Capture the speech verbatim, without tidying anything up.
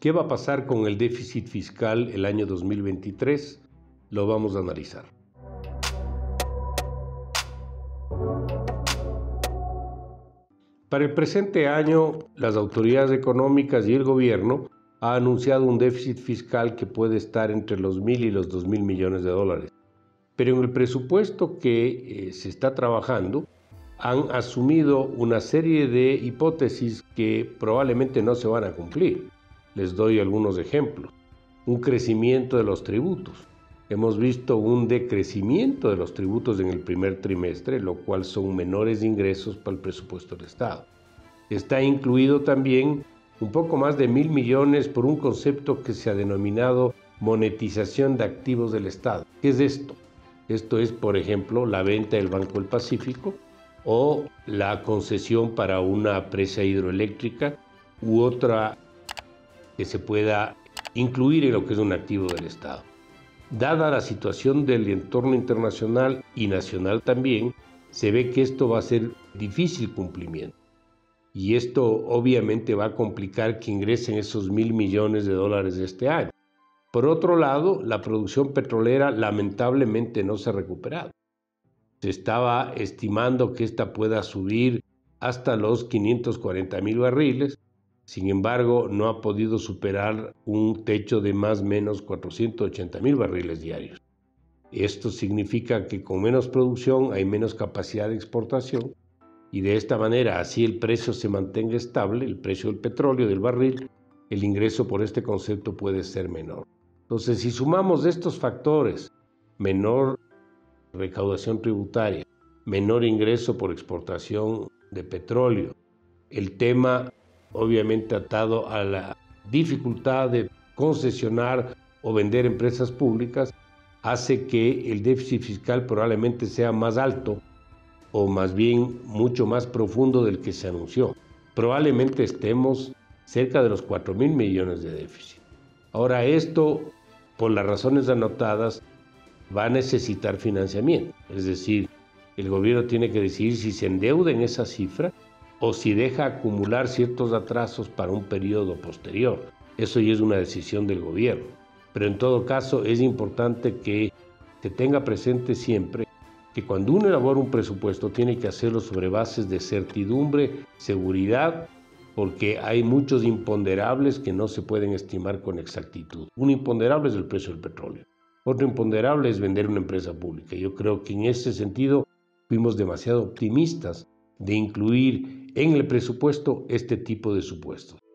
¿Qué va a pasar con el déficit fiscal el año dos mil veintitrés? Lo vamos a analizar. Para el presente año, las autoridades económicas y el gobierno ha anunciado un déficit fiscal que puede estar entre los mil y los dos mil millones de dólares. Pero en el presupuesto que eh, se está trabajando, han asumido una serie de hipótesis que probablemente no se van a cumplir. Les doy algunos ejemplos. Un crecimiento de los tributos. Hemos visto un decrecimiento de los tributos en el primer trimestre, lo cual son menores ingresos para el presupuesto del Estado. Está incluido también un poco más de mil millones por un concepto que se ha denominado monetización de activos del Estado. ¿Qué es esto? Esto es, por ejemplo, la venta del Banco del Pacífico o la concesión para una presa hidroeléctrica u otra que se pueda incluir en lo que es un activo del Estado. Dada la situación del entorno internacional y nacional también, se ve que esto va a ser difícil cumplimiento. Y esto obviamente va a complicar que ingresen esos mil millones de dólares de este año. Por otro lado, la producción petrolera lamentablemente no se ha recuperado. Se estaba estimando que esta pueda subir hasta los quinientos cuarenta mil barriles. Sin embargo, no ha podido superar un techo de más o menos cuatrocientos ochenta mil barriles diarios. Esto significa que con menos producción hay menos capacidad de exportación y de esta manera, así el precio se mantenga estable, el precio del petróleo, del barril, el ingreso por este concepto puede ser menor. Entonces, si sumamos estos factores, menor recaudación tributaria, menor ingreso por exportación de petróleo, el tema obviamente atado a la dificultad de concesionar o vender empresas públicas, hace que el déficit fiscal probablemente sea más alto o más bien mucho más profundo del que se anunció. Probablemente estemos cerca de los cuatro mil millones de déficit. Ahora esto, por las razones anotadas, va a necesitar financiamiento. Es decir, el gobierno tiene que decidir si se endeuda en esa cifra o si deja acumular ciertos atrasos para un periodo posterior. Eso ya es una decisión del gobierno. Pero en todo caso es importante que se tenga presente siempre que cuando uno elabora un presupuesto tiene que hacerlo sobre bases de certidumbre, seguridad, porque hay muchos imponderables que no se pueden estimar con exactitud. Un imponderable es el precio del petróleo. Otro imponderable es vender una empresa pública. Yo creo que en ese sentido fuimos demasiado optimistas de incluir en el presupuesto este tipo de supuestos.